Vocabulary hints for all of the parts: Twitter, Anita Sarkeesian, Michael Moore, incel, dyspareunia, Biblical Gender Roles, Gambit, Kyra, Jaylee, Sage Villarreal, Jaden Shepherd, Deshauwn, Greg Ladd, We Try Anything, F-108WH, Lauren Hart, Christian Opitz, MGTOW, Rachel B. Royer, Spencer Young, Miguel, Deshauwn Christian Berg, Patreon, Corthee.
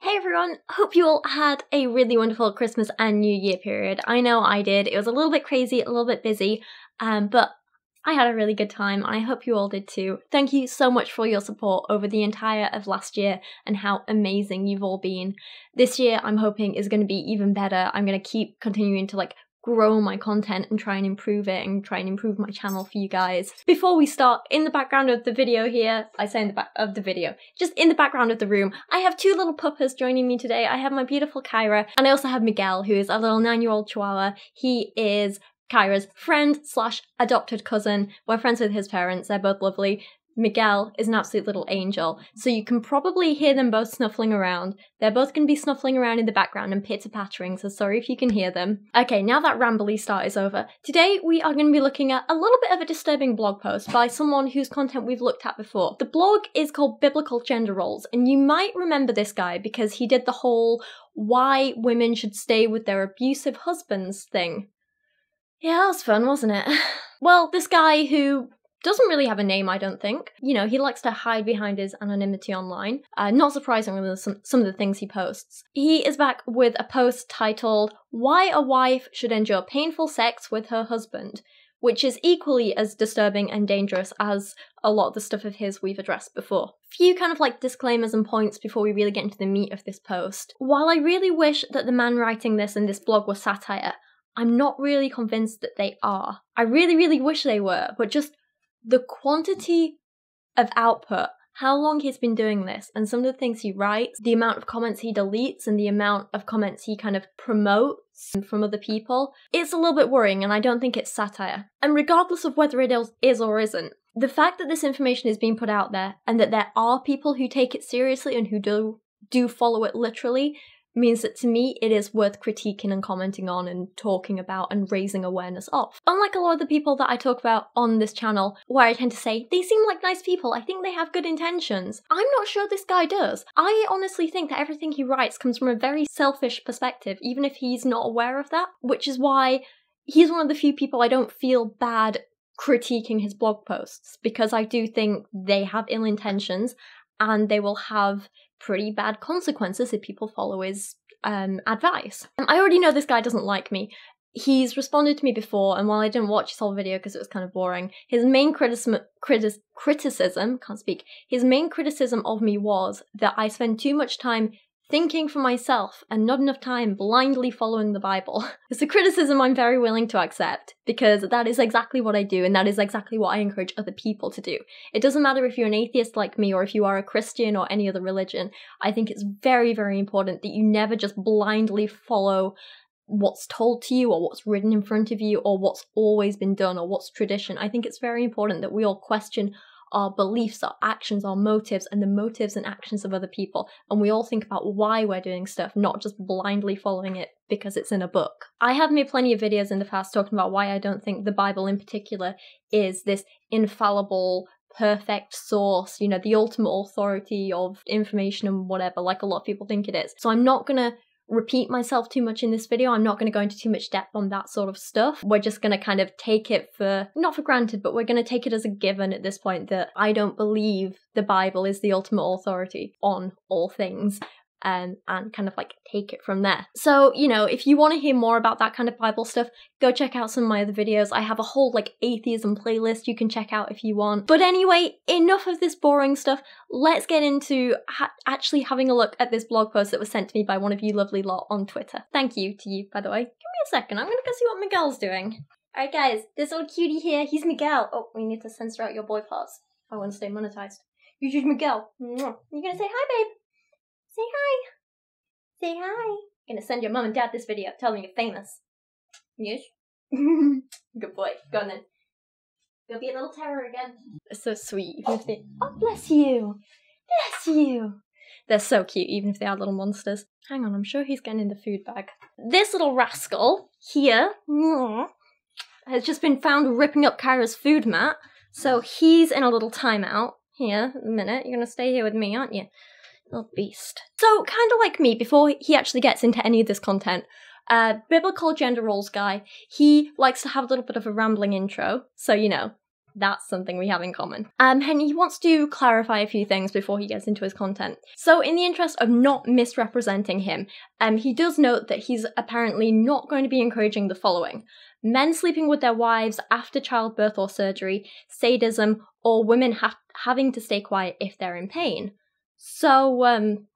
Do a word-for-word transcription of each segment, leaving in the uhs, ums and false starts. Hey everyone, hope you all had a really wonderful Christmas and New Year period. I know I did. It was a little bit crazy, a little bit busy, um, but I had a really good time and I hope you all did too. Thank you so much for your support over the entire of last year and how amazing you've all been. This year I'm hoping is going to be even better. I'm going to keep continuing to like grow my content and try and improve it and try and improve my channel for you guys. Before we start, in the background of the video here, I say in the back of the video, just in the background of the room, I have two little puppas joining me today. I have my beautiful Kyra and I also have Miguel, who is a little nine-year-old chihuahua. He is Kyra's friend slash adopted cousin. We're friends with his parents, they're both lovely. Miguel is an absolute little angel, so you can probably hear them both snuffling around. They're both going to be snuffling around in the background and pitter-pattering, so sorry if you can hear them. Okay, now that rambly start is over, today we are going to be looking at a little bit of a disturbing blog post by someone whose content we've looked at before. The blog is called Biblical Gender Roles, and you might remember this guy because he did the whole why women should stay with their abusive husbands thing. Yeah, that was fun, wasn't it? Well, this guy who doesn't really have a name, I don't think. You know, he likes to hide behind his anonymity online. Uh, not surprisingly with some, some of the things he posts. He is back with a post titled, "Why a Wife Should Endure Painful Sex with Her Husband," which is equally as disturbing and dangerous as a lot of the stuff of his we've addressed before. Few kind of like disclaimers and points before we really get into the meat of this post. While I really wish that the man writing this in this blog was satire, I'm not really convinced that they are. I really, really wish they were, but just the quantity of output, how long he's been doing this, and some of the things he writes, the amount of comments he deletes, and the amount of comments he kind of promotes from other people, it's a little bit worrying, and I don't think it's satire. And regardless of whether it is or isn't, the fact that this information is being put out there, and that there are people who take it seriously and who do, do follow it literally, means that to me it is worth critiquing and commenting on and talking about and raising awareness of. Unlike a lot of the people that I talk about on this channel, where I tend to say, they seem like nice people, I think they have good intentions, I'm not sure this guy does. I honestly think that everything he writes comes from a very selfish perspective, even if he's not aware of that, which is why he's one of the few people I don't feel bad critiquing his blog posts, because I do think they have ill intentions and they will have pretty bad consequences if people follow his um, advice. And I already know this guy doesn't like me. He's responded to me before, and while I didn't watch his whole video because it was kind of boring, his main criticism, critis criticism, can't speak, his main criticism of me was that I spend too much time thinking for myself and not enough time blindly following the Bible. It's a criticism I'm very willing to accept, because that is exactly what I do and that is exactly what I encourage other people to do. It doesn't matter if you're an atheist like me or if you are a Christian or any other religion. I think it's very, very important that you never just blindly follow what's told to you or what's written in front of you or what's always been done or what's tradition. I think it's very important that we all question our beliefs, our actions, our motives, and the motives and actions of other people. And we all think about why we're doing stuff, not just blindly following it because it's in a book. I have made plenty of videos in the past talking about why I don't think the Bible in particular is this infallible, perfect source, you know, the ultimate authority of information and whatever, like a lot of people think it is. So I'm not gonna repeat myself too much in this video. I'm not going to go into too much depth on that sort of stuff. We're just going to kind of take it for, not for granted, but we're going to take it as a given at this point that I don't believe the Bible is the ultimate authority on all things. Um, and kind of like take it from there. So, you know, if you want to hear more about that kind of Bible stuff, go check out some of my other videos. I have a whole like atheism playlist you can check out if you want. But anyway, enough of this boring stuff. Let's get into ha actually having a look at this blog post that was sent to me by one of you lovely lot on Twitter. Thank you to you, by the way. Give me a second, I'm gonna go see what Miguel's doing. Alright guys, this old cutie here, he's Miguel. Oh, we need to censor out your boy parts. I want to stay monetized. You choose Miguel. You're gonna say hi, babe. Say hi. Say hi. I'm gonna send your mum and dad this video. Tell them you're famous. Yes? Good boy. Go on then. Go be a little terror again. They're so sweet. Even if they... Oh, bless you. Bless you. They're so cute, even if they are little monsters. Hang on, I'm sure he's getting in the food bag. This little rascal here has just been found ripping up Kyra's food mat. So he's in a little timeout here in a minute. You're gonna stay here with me, aren't you? Little beast. So, kind of like me, before he actually gets into any of this content, uh, Biblical Gender Roles guy, he likes to have a little bit of a rambling intro. So, you know, that's something we have in common. Um, and he wants to clarify a few things before he gets into his content. So in the interest of not misrepresenting him, um, he does note that he's apparently not going to be encouraging the following: men sleeping with their wives after childbirth or surgery, sadism, or women ha having to stay quiet if they're in pain. So um,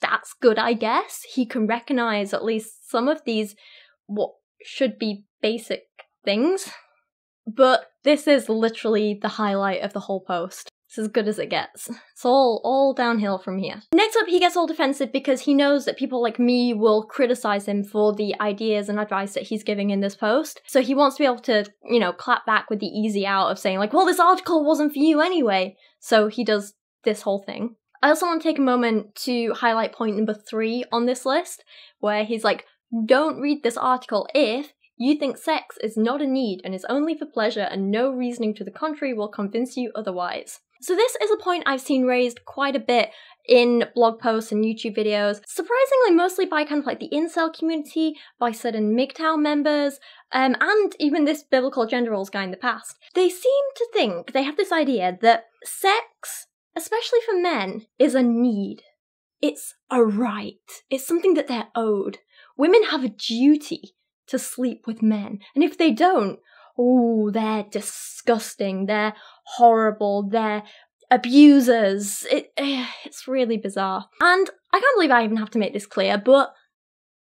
that's good, I guess. He can recognize at least some of these what should be basic things. But this is literally the highlight of the whole post. It's as good as it gets. It's all, all downhill from here. Next up, he gets all defensive because he knows that people like me will criticize him for the ideas and advice that he's giving in this post. So he wants to be able to, you know, clap back with the easy out of saying like, well, this article wasn't for you anyway. So he does this whole thing. I also want to take a moment to highlight point number three on this list, where he's like, don't read this article if you think sex is not a need and is only for pleasure and no reasoning to the contrary will convince you otherwise. So this is a point I've seen raised quite a bit in blog posts and YouTube videos, surprisingly mostly by kind of like the incel community, by certain M G T O W members, um, and even this biblical gender roles guy in the past. They seem to think, they have this idea that sex, especially for men, is a need. It's a right. It's something that they're owed. Women have a duty to sleep with men, and if they don't, oh, they're disgusting, they're horrible, they're abusers. It, it's really bizarre. And I can't believe I even have to make this clear, but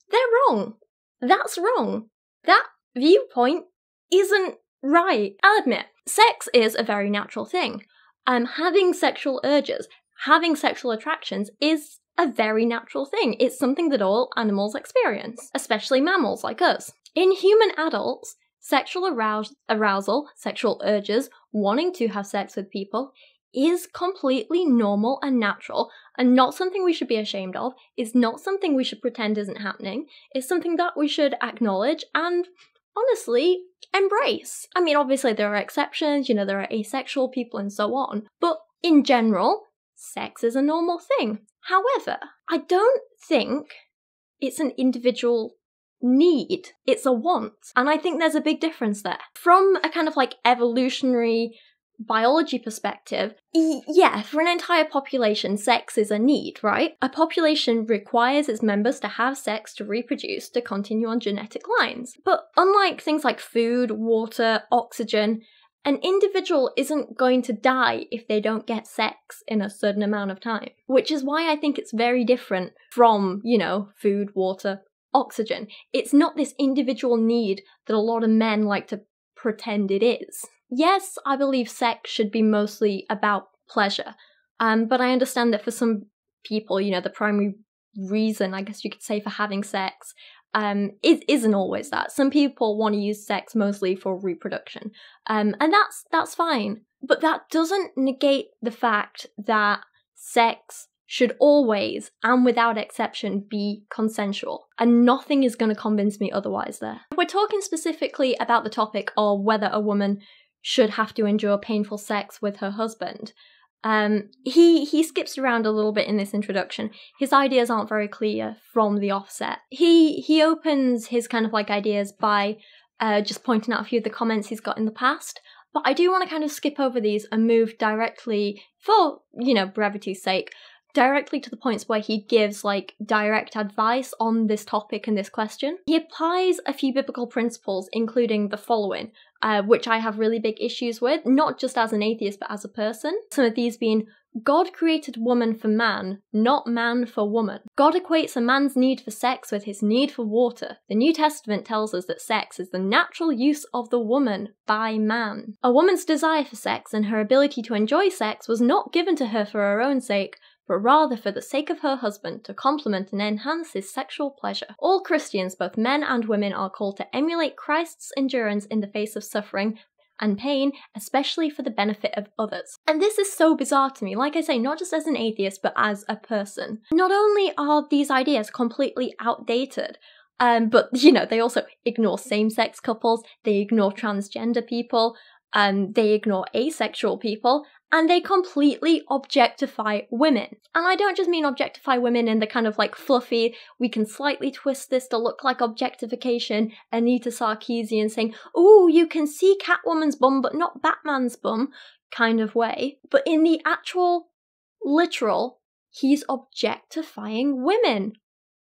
they're wrong. That's wrong. That viewpoint isn't right. I'll admit, sex is a very natural thing. Um, having sexual urges, having sexual attractions is a very natural thing. It's something that all animals experience, especially mammals like us. In human adults, sexual arous arousal, sexual urges, wanting to have sex with people is completely normal and natural, and not something we should be ashamed of. It's not something we should pretend isn't happening. It's something that we should acknowledge and honestly embrace. I mean, obviously there are exceptions, you know, there are asexual people and so on, but in general, sex is a normal thing. However, I don't think it's an individual need, it's a want. And I think there's a big difference there. From a kind of like evolutionary biology perspective, e yeah, for an entire population, sex is a need, right? A population requires its members to have sex to reproduce, to continue on genetic lines. But unlike things like food, water, oxygen, an individual isn't going to die if they don't get sex in a certain amount of time, which is why I think it's very different from, you know, food, water, oxygen. It's not this individual need that a lot of men like to pretend it is. Yes, I believe sex should be mostly about pleasure, um, but I understand that for some people, you know, the primary reason, I guess you could say, for having sex Um, it isn't always that. Some people want to use sex mostly for reproduction, um, and that's that's fine. But that doesn't negate the fact that sex should always and without exception be consensual, and nothing is going to convince me otherwise there. We're talking specifically about the topic of whether a woman should have to endure painful sex with her husband. Um, he, he skips around a little bit in this introduction. His ideas aren't very clear from the offset. He, he opens his kind of like ideas by uh, just pointing out a few of the comments he's got in the past, but I do want to kind of skip over these and move directly, for, you know, brevity's sake, directly to the points where he gives like direct advice on this topic and this question. He applies a few biblical principles, including the following, uh, which I have really big issues with, not just as an atheist, but as a person. Some of these being, God created woman for man, not man for woman. God equates a man's need for sex with his need for water. The New Testament tells us that sex is the natural use of the woman by man. A woman's desire for sex and her ability to enjoy sex was not given to her for her own sake, but rather for the sake of her husband, to complement and enhance his sexual pleasure. All Christians, both men and women, are called to emulate Christ's endurance in the face of suffering and pain, especially for the benefit of others. And this is so bizarre to me, like I say, not just as an atheist, but as a person. Not only are these ideas completely outdated, um, but, you know, they also ignore same-sex couples, they ignore transgender people, um, they ignore asexual people, and they completely objectify women. And I don't just mean objectify women in the kind of like fluffy, we can slightly twist this to look like objectification, Anita Sarkeesian saying, "Ooh, you can see Catwoman's bum, but not Batman's bum," kind of way. But in the actual literal, he's objectifying women.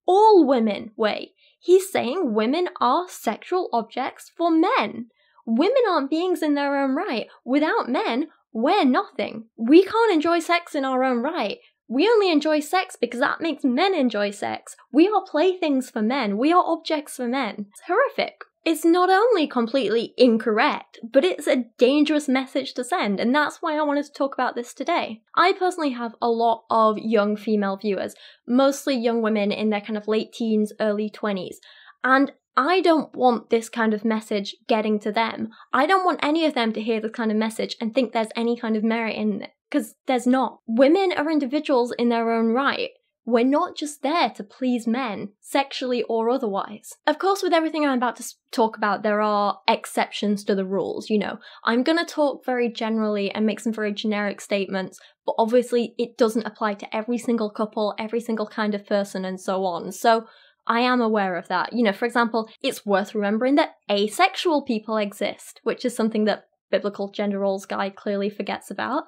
All women way. He's saying women are sexual objects for men. Women aren't beings in their own right. Without men, we're nothing. We can't enjoy sex in our own right. We only enjoy sex because that makes men enjoy sex. We are playthings for men. We are objects for men. It's horrific. It's not only completely incorrect, but it's a dangerous message to send, and that's why I wanted to talk about this today. I personally have a lot of young female viewers, mostly young women in their kind of late teens, early twenties, and I don't want this kind of message getting to them. I don't want any of them to hear this kind of message and think there's any kind of merit in it, because there's not. Women are individuals in their own right. We're not just there to please men, sexually or otherwise. Of course, with everything I'm about to talk about, there are exceptions to the rules, you know. I'm gonna talk very generally and make some very generic statements, but obviously it doesn't apply to every single couple, every single kind of person, and so on. So I am aware of that. You know, for example, it's worth remembering that asexual people exist, which is something that Biblical Gender Roles guy clearly forgets about.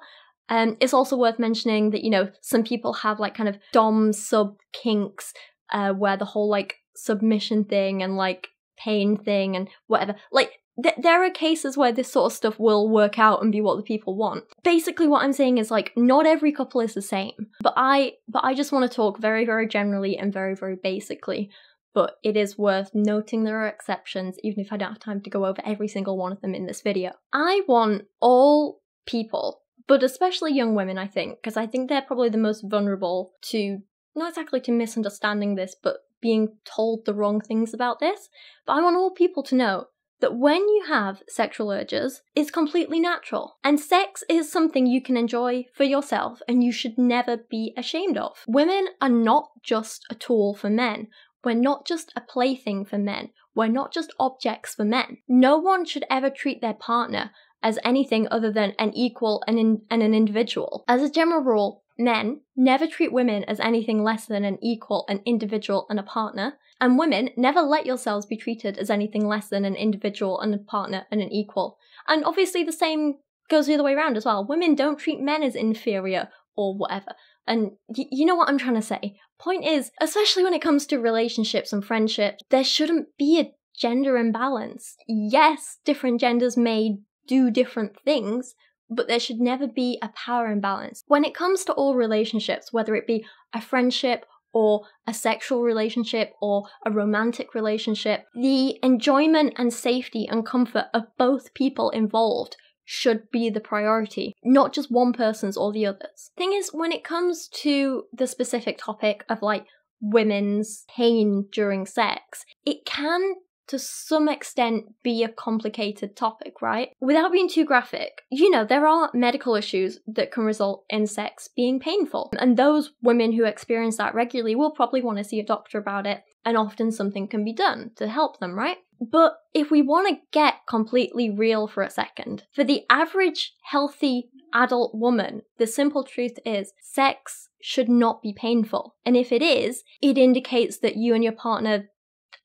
Um, it's also worth mentioning that, you know, some people have like kind of dom sub kinks, uh, where the whole like submission thing and like pain thing and whatever, like th there are cases where this sort of stuff will work out and be what the people want. Basically what I'm saying is like, not every couple is the same, but I, but I just want to talk very, very generally and very, very basically, but it is worth noting there are exceptions, even if I don't have time to go over every single one of them in this video. I want all people, but especially young women, I think, because I think they're probably the most vulnerable to, not exactly to misunderstanding this, but being told the wrong things about this. But I want all people to know that when you have sexual urges, it's completely natural. And sex is something you can enjoy for yourself and you should never be ashamed of. Women are not just a tool for men. We're not just a plaything for men. We're not just objects for men. No one should ever treat their partner as anything other than an equal and, in, and an individual. As a general rule, men never treat women as anything less than an equal, an individual, and a partner, and women never let yourselves be treated as anything less than an individual and a partner and an equal. And obviously the same goes the other way around as well. Women don't treat men as inferior or whatever. And y you know what I'm trying to say. Point is, especially when it comes to relationships and friendships, there shouldn't be a gender imbalance. Yes, different genders may do different things, but there should never be a power imbalance. When it comes to all relationships, whether it be a friendship or a sexual relationship or a romantic relationship, the enjoyment and safety and comfort of both people involved should be the priority, not just one person's or the other's. Thing is, when it comes to the specific topic of like women's pain during sex, it can to some extent be a complicated topic, right? Without being too graphic, you know, there are medical issues that can result in sex being painful, and those women who experience that regularly will probably want to see a doctor about it, and often something can be done to help them, right? But if we want to get completely real for a second, for the average healthy adult woman, the simple truth is sex should not be painful, and if it is, it indicates that you and your partner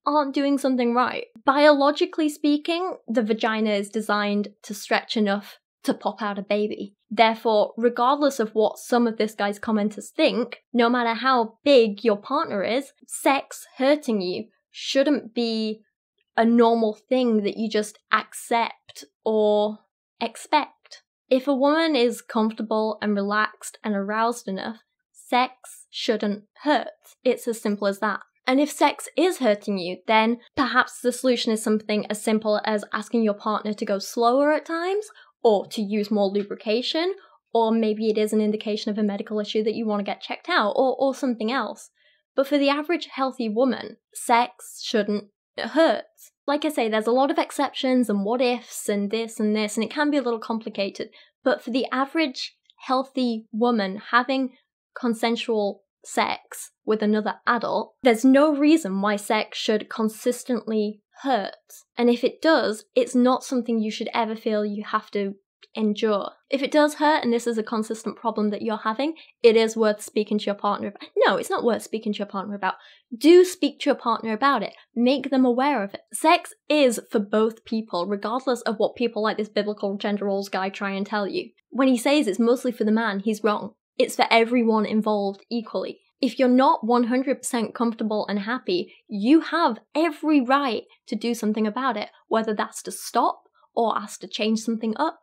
aren't doing something right. Biologically speaking, the vagina is designed to stretch enough to pop out a baby. Therefore, regardless of what some of this guy's commenters think, no matter how big your partner is, sex hurting you shouldn't be a normal thing that you just accept or expect. If a woman is comfortable and relaxed and aroused enough, sex shouldn't hurt. It's as simple as that. And if sex is hurting you, then perhaps the solution is something as simple as asking your partner to go slower at times, or to use more lubrication, or maybe it is an indication of a medical issue that you want to get checked out, or, or something else. But for the average healthy woman, sex shouldn't hurt. Like I say, there's a lot of exceptions and what ifs and this and this, and it can be a little complicated. But for the average healthy woman, having consensual sex with another adult, there's no reason why sex should consistently hurts. And if it does, it's not something you should ever feel you have to endure. If it does hurt and this is a consistent problem that you're having, it is worth speaking to your partner about. No, it's not worth speaking to your partner about. Do speak to your partner about it. Make them aware of it. Sex is for both people, regardless of what people like this biblical gender roles guy try and tell you. When he says it's mostly for the man, he's wrong. It's for everyone involved equally. If you're not one hundred percent comfortable and happy, you have every right to do something about it, whether that's to stop or ask to change something up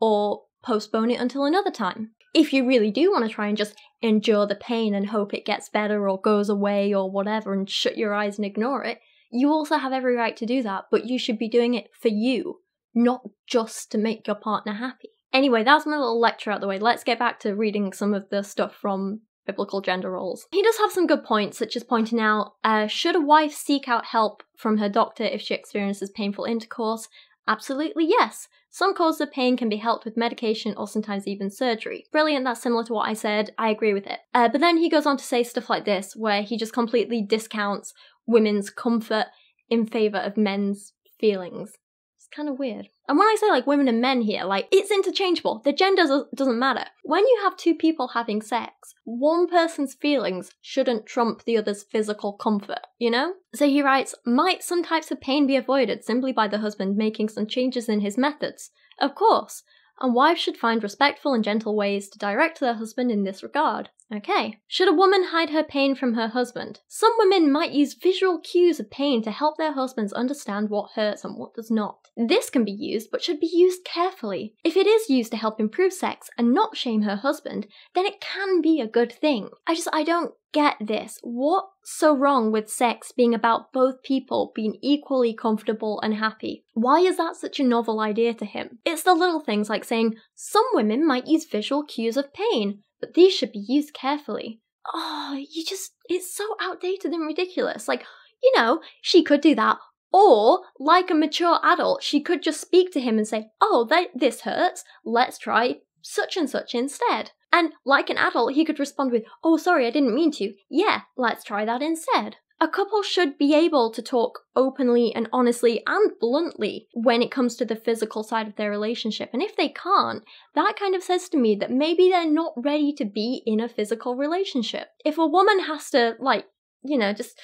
or postpone it until another time. If you really do want to try and just endure the pain and hope it gets better or goes away or whatever and shut your eyes and ignore it, you also have every right to do that, but you should be doing it for you, not just to make your partner happy. Anyway, that's my little lecture out of the way. Let's get back to reading some of the stuff from Biblical Gender Roles. He does have some good points, such as pointing out, uh, should a wife seek out help from her doctor if she experiences painful intercourse? Absolutely yes. Some causes of pain can be helped with medication or sometimes even surgery. Brilliant, that's similar to what I said, I agree with it. Uh, but then he goes on to say stuff like this, where he just completely discounts women's comfort in favour of men's feelings. It's kind of weird. And when I say like women and men here, like it's interchangeable. The gender doesn't matter. When you have two people having sex, one person's feelings shouldn't trump the other's physical comfort, you know? So he writes, might some types of pain be avoided simply by the husband making some changes in his methods? Of course. And wives should find respectful and gentle ways to direct their husband in this regard. Okay. Should a woman hide her pain from her husband? Some women might use visual cues of pain to help their husbands understand what hurts and what does not. This can be used, but should be used carefully. If it is used to help improve sex and not shame her husband, then it can be a good thing. I just, I don't get this. What's so wrong with sex being about both people being equally comfortable and happy? Why is that such a novel idea to him? It's the little things like saying, some women might use visual cues of pain, but these should be used carefully. Oh, you just, it's so outdated and ridiculous. Like, you know, she could do that. Or, like a mature adult, she could just speak to him and say, oh, th this hurts, let's try such and such instead. And like an adult, he could respond with, oh, sorry, I didn't mean to. Yeah, let's try that instead. A couple should be able to talk openly and honestly and bluntly when it comes to the physical side of their relationship. And if they can't, that kind of says to me that maybe they're not ready to be in a physical relationship. If a woman has to, like, you know, just,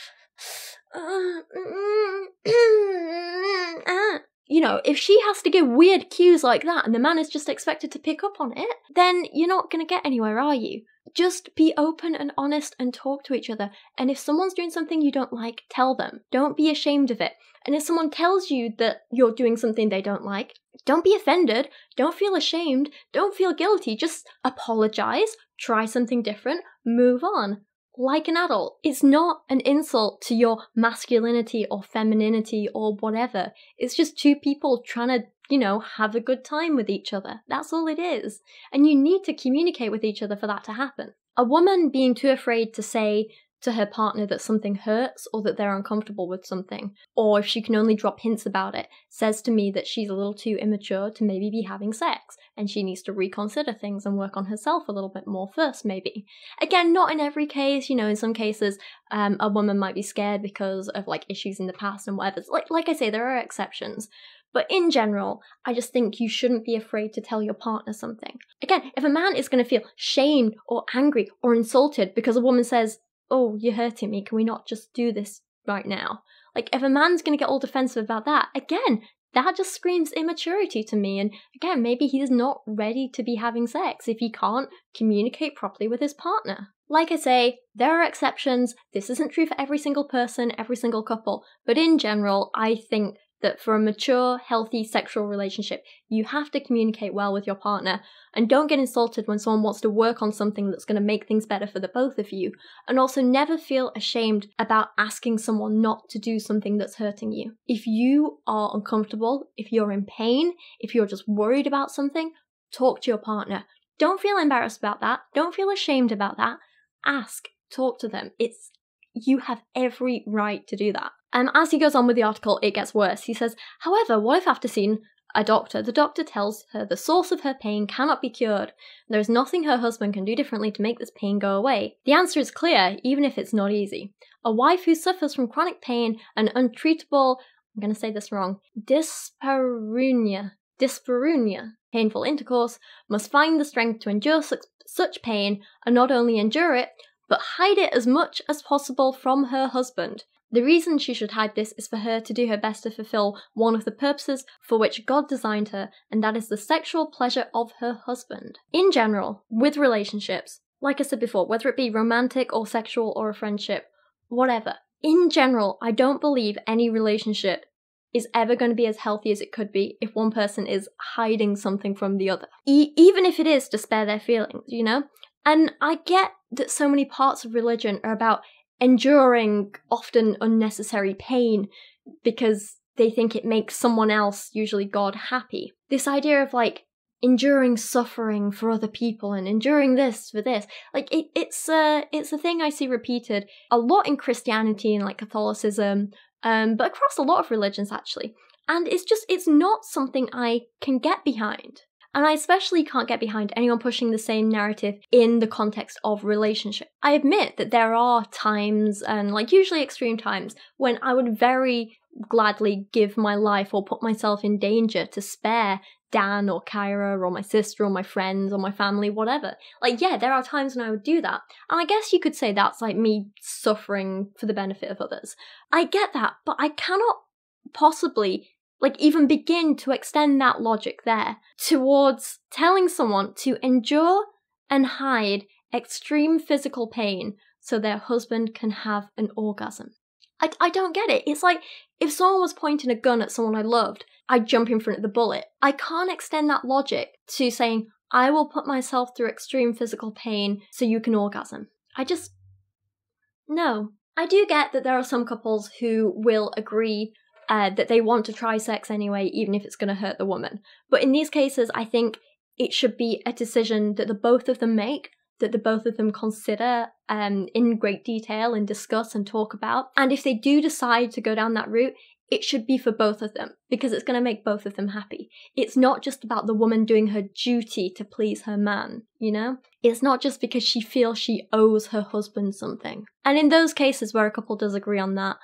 you know, if she has to give weird cues like that and the man is just expected to pick up on it, then you're not going to get anywhere, are you? Just be open and honest and talk to each other. And if someone's doing something you don't like, tell them. Don't be ashamed of it. And if someone tells you that you're doing something they don't like, don't be offended. Don't feel ashamed. Don't feel guilty. Just apologize. Try something different. Move on. Like an adult. It's not an insult to your masculinity or femininity or whatever. It's just two people trying to, you know, have a good time with each other. That's all it is. And you need to communicate with each other for that to happen. A woman being too afraid to say to her partner that something hurts or that they're uncomfortable with something, or if she can only drop hints about it, says to me that she's a little too immature to maybe be having sex, and she needs to reconsider things and work on herself a little bit more first, maybe. Again, not in every case, you know, in some cases um, a woman might be scared because of like issues in the past and whatever. Like, like I say, there are exceptions. But in general, I just think you shouldn't be afraid to tell your partner something. Again, if a man is going to feel shamed or angry or insulted because a woman says, oh, you're hurting me, can we not just do this right now? Like, if a man's going to get all defensive about that, again, that just screams immaturity to me. And again, maybe he's not ready to be having sex if he can't communicate properly with his partner. Like I say, there are exceptions. This isn't true for every single person, every single couple. But in general, I think that for a mature, healthy sexual relationship, you have to communicate well with your partner and don't get insulted when someone wants to work on something that's going to make things better for the both of you. And also never feel ashamed about asking someone not to do something that's hurting you. If you are uncomfortable, if you're in pain, if you're just worried about something, talk to your partner. Don't feel embarrassed about that. Don't feel ashamed about that. Ask, talk to them. It's You have every right to do that. Um, as he goes on with the article, it gets worse. He says, however, what if after seeing a doctor, the doctor tells her the source of her pain cannot be cured? There is nothing her husband can do differently to make this pain go away. The answer is clear, even if it's not easy. A wife who suffers from chronic pain and untreatable I'm going to say this wrong, dyspareunia, dyspareunia, painful intercourse, must find the strength to endure such, such pain, and not only endure it, but hide it as much as possible from her husband. The reason she should hide this is for her to do her best to fulfill one of the purposes for which God designed her, and that is the sexual pleasure of her husband. In general, with relationships, like I said before, whether it be romantic or sexual or a friendship, whatever, in general, I don't believe any relationship is ever going to be as healthy as it could be if one person is hiding something from the other. E- even if it is to spare their feelings, you know? And I get that so many parts of religion are about enduring often unnecessary pain because they think it makes someone else, usually God, happy. This idea of like enduring suffering for other people and enduring this for this, like it, it's a it's a thing I see repeated a lot in Christianity and like Catholicism, um, but across a lot of religions actually. And it's just it's not something I can get behind. And I especially can't get behind anyone pushing the same narrative in the context of relationship. I admit that there are times, and like usually extreme times, when I would very gladly give my life or put myself in danger to spare Dan or Kyra or my sister or my friends or my family, whatever. Like, yeah, there are times when I would do that. And I guess you could say that's like me suffering for the benefit of others. I get that, but I cannot possibly like even begin to extend that logic there towards telling someone to endure and hide extreme physical pain so their husband can have an orgasm. I, I don't get it. It's like if someone was pointing a gun at someone I loved, I'd jump in front of the bullet. I can't extend that logic to saying, I will put myself through extreme physical pain so you can orgasm. I just, no. I do get that there are some couples who will agree Uh, that they want to try sex anyway, even if it's going to hurt the woman. But in these cases, I think it should be a decision that the both of them make, that the both of them consider um, in great detail and discuss and talk about. And if they do decide to go down that route, it should be for both of them, because it's going to make both of them happy. It's not just about the woman doing her duty to please her man, you know? It's not just because she feels she owes her husband something. And in those cases where a couple does agree on that,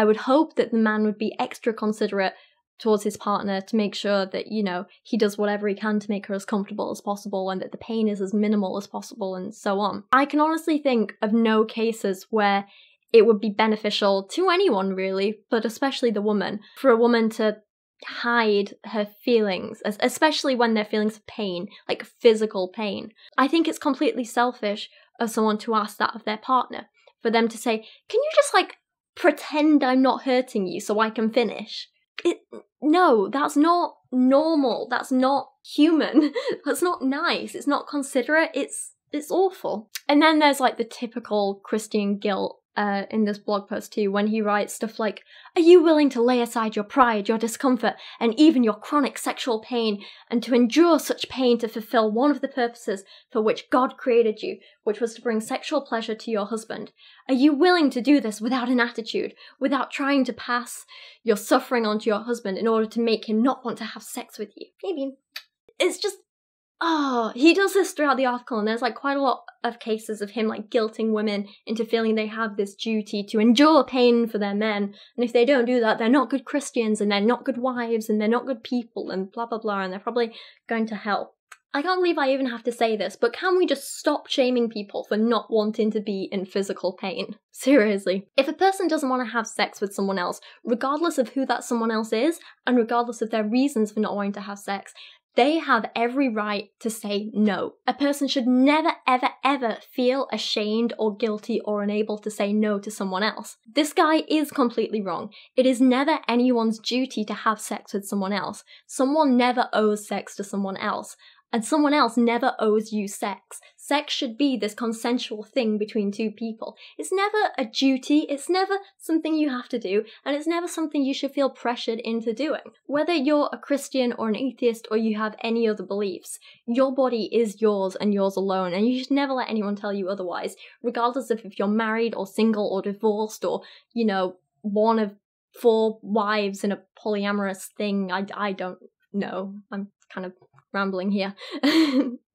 I would hope that the man would be extra considerate towards his partner to make sure that, you know, he does whatever he can to make her as comfortable as possible and that the pain is as minimal as possible and so on. I can honestly think of no cases where it would be beneficial to anyone really, but especially the woman, for a woman to hide her feelings, especially when they're feelings of pain, like physical pain. I think it's completely selfish of someone to ask that of their partner, for them to say, can you just like pretend I'm not hurting you so I can finish. It, no, that's not normal. That's not human. That's not nice. It's not considerate. It's it's awful. And then there's like the typical Christian guilt uh, in this blog post too, when he writes stuff like, are you willing to lay aside your pride, your discomfort, and even your chronic sexual pain, and to endure such pain to fulfill one of the purposes for which God created you, which was to bring sexual pleasure to your husband? Are you willing to do this without an attitude, without trying to pass your suffering onto your husband in order to make him not want to have sex with you? Maybe. It's just, oh, he does this throughout the article, and there's like quite a lot of cases of him like guilting women into feeling they have this duty to endure pain for their men, and if they don't do that, they're not good Christians, and they're not good wives, and they're not good people, and blah blah blah, and they're probably going to hell. I can't believe I even have to say this, but can we just stop shaming people for not wanting to be in physical pain? Seriously. If a person doesn't want to have sex with someone else, regardless of who that someone else is, and regardless of their reasons for not wanting to have sex, they have every right to say no. A person should never, ever, ever feel ashamed or guilty or unable to say no to someone else. This guy is completely wrong. It is never anyone's duty to have sex with someone else. Someone never owes sex to someone else. And someone else never owes you sex. Sex should be this consensual thing between two people. It's never a duty, it's never something you have to do, and it's never something you should feel pressured into doing. Whether you're a Christian or an atheist or you have any other beliefs, your body is yours and yours alone, and you should never let anyone tell you otherwise, regardless of if you're married or single or divorced or, you know, one of four wives in a polyamorous thing. I, I don't know. I'm kind of rambling here.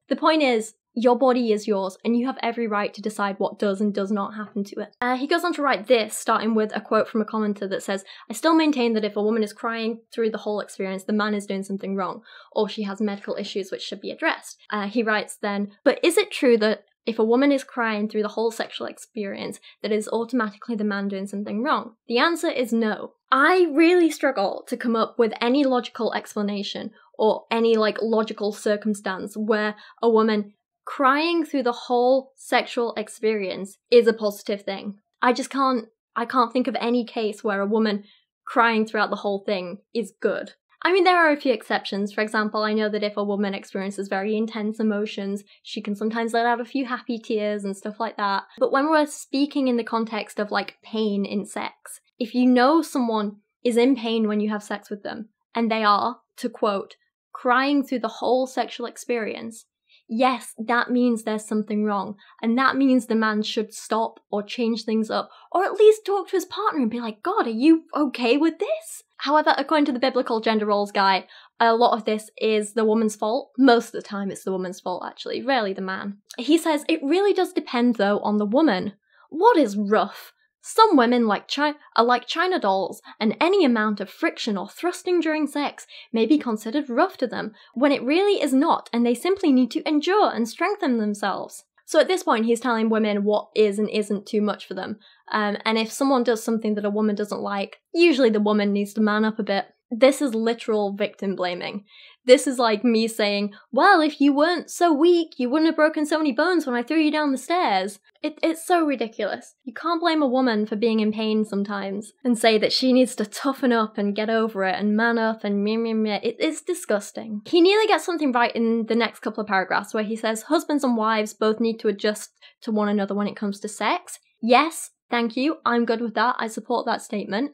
The point is, Your body is yours, and you have every right to decide what does and does not happen to it. Uh, he goes on to write this, starting with a quote from a commenter that says, "I still maintain that if a woman is crying through the whole experience, the man is doing something wrong, or she has medical issues which should be addressed." Uh, he writes then, "But is it true that if a woman is crying through the whole sexual experience, that is automatically the man doing something wrong? The answer is no." I really struggle to come up with any logical explanation or any like logical circumstance where a woman crying through the whole sexual experience is a positive thing. I just can't, I can't think of any case where a woman crying throughout the whole thing is good. I mean, there are a few exceptions. For example, I know that if a woman experiences very intense emotions, she can sometimes let out a few happy tears and stuff like that. But when we're speaking in the context of like pain in sex, if you know someone is in pain when you have sex with them, and they are, to quote, crying through the whole sexual experience, yes, that means there's something wrong. And that means the man should stop or change things up, or at least talk to his partner and be like, God, are you okay with this? However, according to the Biblical Gender Roles guy, a lot of this is the woman's fault. Most of the time it's the woman's fault, actually, rarely the man. He says, it really does depend, though, on the woman. What is rough? Some women like chi- are like China dolls, and any amount of friction or thrusting during sex may be considered rough to them, when it really is not, and they simply need to endure and strengthen themselves. So at this point, he's telling women what is and isn't too much for them. Um, and if someone does something that a woman doesn't like, usually the woman needs to man up a bit. This is literal victim blaming. This is like me saying, well, if you weren't so weak, you wouldn't have broken so many bones when I threw you down the stairs. It, it's so ridiculous. You can't blame a woman for being in pain sometimes and say that she needs to toughen up and get over it and man up and meh meh meh. It, it's disgusting. He nearly gets something right in the next couple of paragraphs where he says, husbands and wives both need to adjust to one another when it comes to sex. Yes, thank you, I'm good with that, I support that statement.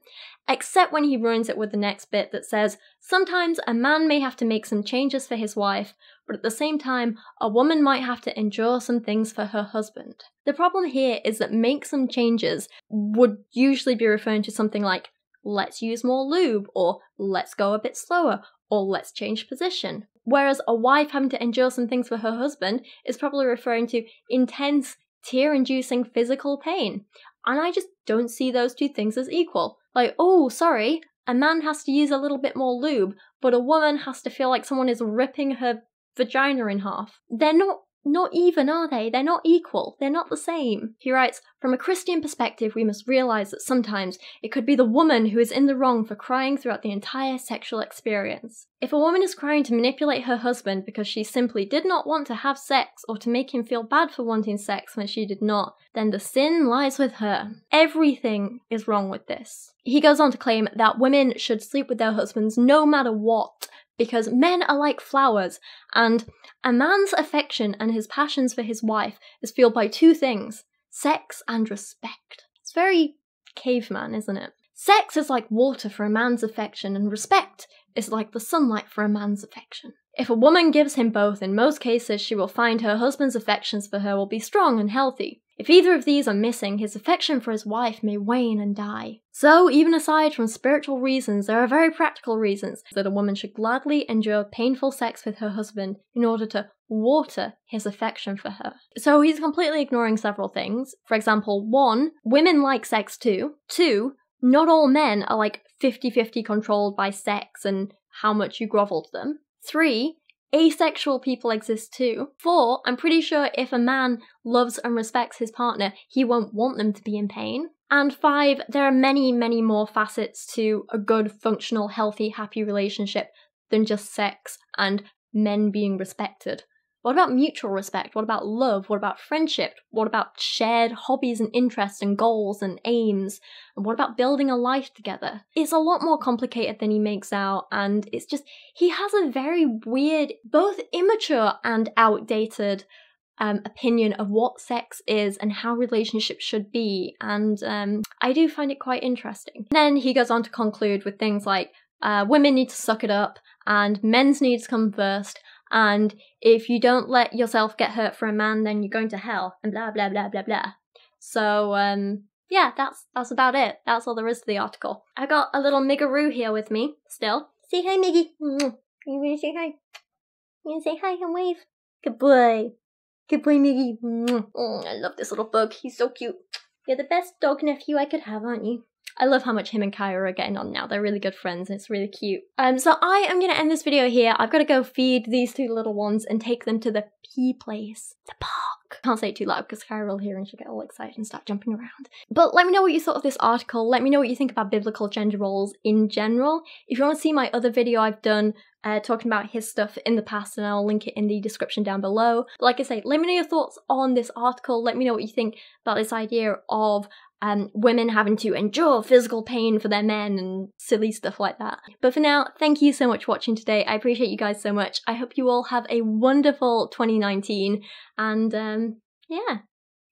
Except when he ruins it with the next bit that says, sometimes a man may have to make some changes for his wife, but at the same time, a woman might have to endure some things for her husband. The problem here is that make some changes would usually be referring to something like, let's use more lube, or let's go a bit slower, or let's change position. Whereas a wife having to endure some things for her husband is probably referring to intense, tear-inducing physical pain. And I just don't see those two things as equal. Like, oh, sorry, a man has to use a little bit more lube, but a woman has to feel like someone is ripping her vagina in half. They're not, not even, are they? They're not equal. They're not the same. He writes, from a Christian perspective, we must realize that sometimes it could be the woman who is in the wrong for crying throughout the entire sexual experience. If a woman is crying to manipulate her husband because she simply did not want to have sex or to make him feel bad for wanting sex when she did not, then the sin lies with her. Everything is wrong with this. He goes on to claim that women should sleep with their husbands no matter what, because men are like flowers, and a man's affection and his passions for his wife is fueled by two things, sex and respect. It's very caveman, isn't it? Sex is like water for a man's affection, and respect is like the sunlight for a man's affection. If a woman gives him both, in most cases she will find her husband's affections for her will be strong and healthy. If either of these are missing, his affection for his wife may wane and die. So, even aside from spiritual reasons, there are very practical reasons that a woman should gladly endure painful sex with her husband in order to water his affection for her. So he's completely ignoring several things. For example, one, women like sex too. Two, not all men are like fifty fifty controlled by sex and how much you grovel to them. Three, asexual people exist too. Four, I'm pretty sure if a man loves and respects his partner, he won't want them to be in pain. And five, there are many, many more facets to a good, functional, healthy, happy relationship than just sex and men being respected. What about mutual respect? What about love? What about friendship? What about shared hobbies and interests and goals and aims? And what about building a life together? It's a lot more complicated than he makes out, and it's just, he has a very weird, both immature and outdated um, opinion of what sex is and how relationships should be, and um, I do find it quite interesting. And then he goes on to conclude with things like, uh, women need to suck it up, and men's needs come first, and if you don't let yourself get hurt for a man, then you're going to hell, and blah, blah, blah, blah, blah. So, um, yeah, that's that's about it. That's all there is to the article. I got a little Migaroo here with me, still. Say hi, Miggy. You gonna say hi? You gonna say hi and wave? Good boy. Good boy, Miggy. Oh, I love this little bug. He's so cute. You're the best dog nephew I could have, aren't you? I love how much him and Kyra are getting on now. They're really good friends and it's really cute. Um, so I am going to end this video here. I've got to go feed these two little ones and take them to the pee place, the park. Can't say it too loud because Kyra will hear and she'll get all excited and start jumping around. But let me know what you thought of this article. Let me know what you think about biblical gender roles in general. If you want to see my other video I've done uh, talking about his stuff in the past, and I'll link it in the description down below. But like I say, let me know your thoughts on this article. Let me know what you think about this idea of Um, women having to endure physical pain for their men and silly stuff like that. But for now, thank you so much for watching today. I appreciate you guys so much. I hope you all have a wonderful twenty nineteen, and um, yeah,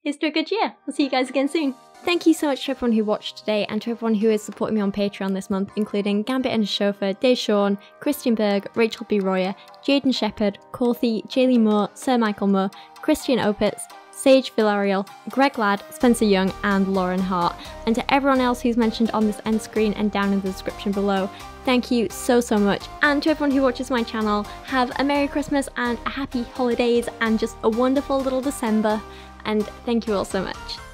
here's to a good year. I'll see you guys again soon. Thank you so much to everyone who watched today and to everyone who is supporting me on Patreon this month, including Gambit and Chauffeur, Deshauwn, Christian Berg, Rachel B. Royer, Jaden Shepherd, Corthee, Jaylee Moore, Sir Michael Moore, Christian Opitz, Sage Villarreal, Greg Ladd, Spencer Young, and Lauren Hart. And to everyone else who's mentioned on this end screen and down in the description below, thank you so, so much. And to everyone who watches my channel, have a Merry Christmas and a Happy Holidays and just a wonderful little December. And thank you all so much.